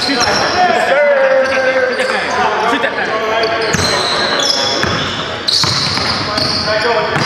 Sit that thing.